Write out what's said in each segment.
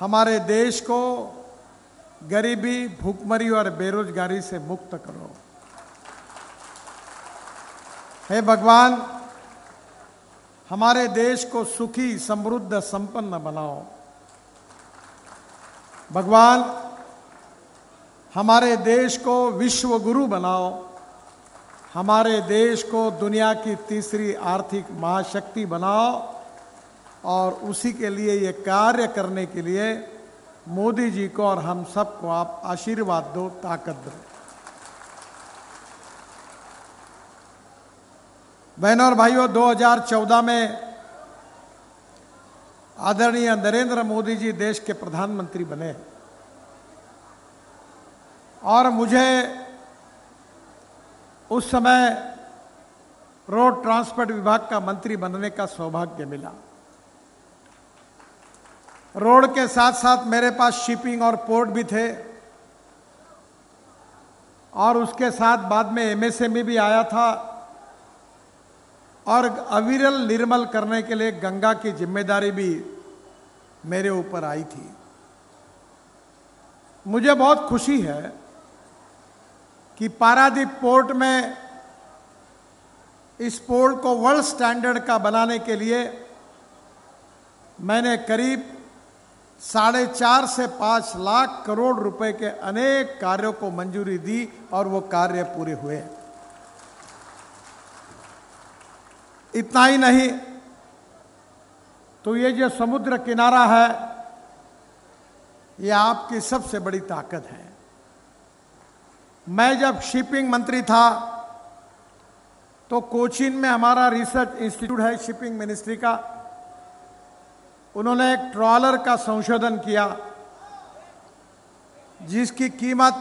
हमारे देश को गरीबी, भूखमरी और बेरोजगारी से मुक्त करो। हे भगवान, हमारे देश को सुखी, समृद्ध, संपन्न बनाओ। भगवान, हमारे देश को विश्व गुरु बनाओ। हमारे देश को दुनिया की तीसरी आर्थिक महाशक्ति बनाओ। और उसी के लिए ये कार्य करने के लिए मोदी जी को और हम सबको आप आशीर्वाद दो, ताकत दो। बहनों और भाइयों, 2014 में आदरणीय नरेंद्र मोदी जी देश के प्रधानमंत्री बने और मुझे उस समय रोड ट्रांसपोर्ट विभाग का मंत्री बनने का सौभाग्य मिला। रोड के साथ साथ मेरे पास शिपिंग और पोर्ट भी थे और उसके साथ बाद में एमएसएमई भी आया था और अविरल निर्मल करने के लिए गंगा की जिम्मेदारी भी मेरे ऊपर आई थी। मुझे बहुत खुशी है कि पारादीप पोर्ट में इस पोर्ट को वर्ल्ड स्टैंडर्ड का बनाने के लिए मैंने करीब 4.5 से 5 लाख करोड़ रुपए के अनेक कार्यों को मंजूरी दी और वो कार्य पूरे हुए। इतना ही नहीं तो ये जो समुद्र किनारा है, ये आपकी सबसे बड़ी ताकत है। मैं जब शिपिंग मंत्री था तो कोचीन में हमारा रिसर्च इंस्टीट्यूट है शिपिंग मिनिस्ट्री का, उन्होंने एक ट्रॉलर का संशोधन किया जिसकी कीमत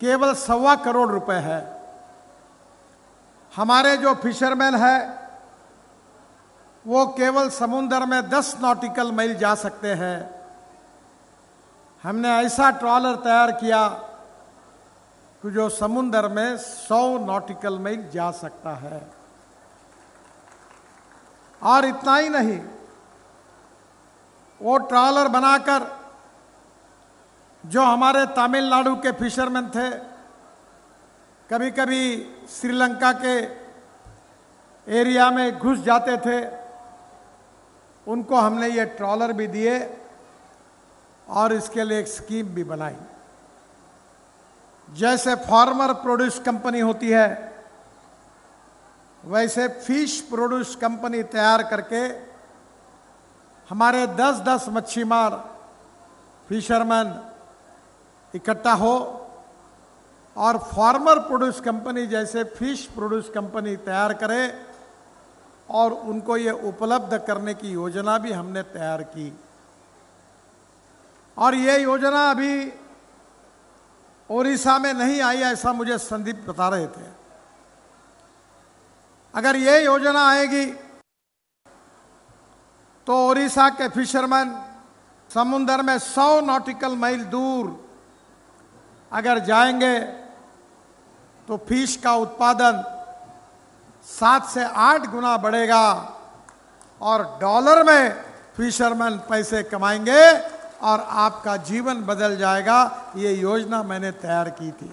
केवल 1.25 करोड़ रुपए है। हमारे जो फिशरमैन है वो केवल समुंदर में 10 नॉटिकल मील जा सकते हैं। हमने ऐसा ट्रॉलर तैयार किया कि जो समुंदर में 100 नॉटिकल मील जा सकता है। और इतना ही नहीं, वो ट्रॉलर बनाकर जो हमारे तमिलनाडु के फिशरमैन थे, कभी कभी श्रीलंका के एरिया में घुस जाते थे, उनको हमने ये ट्रॉलर भी दिए और इसके लिए एक स्कीम भी बनाई। जैसे फार्मर प्रोड्यूस कंपनी होती है, वैसे फिश प्रोड्यूस कंपनी तैयार करके हमारे 10-10 मच्छीमार फिशरमैन इकट्ठा हो और फार्मर प्रोड्यूस कंपनी जैसे फिश प्रोड्यूस कंपनी तैयार करे और उनको ये उपलब्ध करने की योजना भी हमने तैयार की। और ये योजना अभी ओडिशा में नहीं आई, ऐसा मुझे संदीप बता रहे थे। अगर ये योजना आएगी तो ओडिशा के फिशरमैन समुंदर में 100 नॉटिकल माइल दूर अगर जाएंगे तो फिश का उत्पादन 7 से 8 गुना बढ़ेगा और डॉलर में फिशरमैन पैसे कमाएंगे और आपका जीवन बदल जाएगा। ये योजना मैंने तैयार की थी।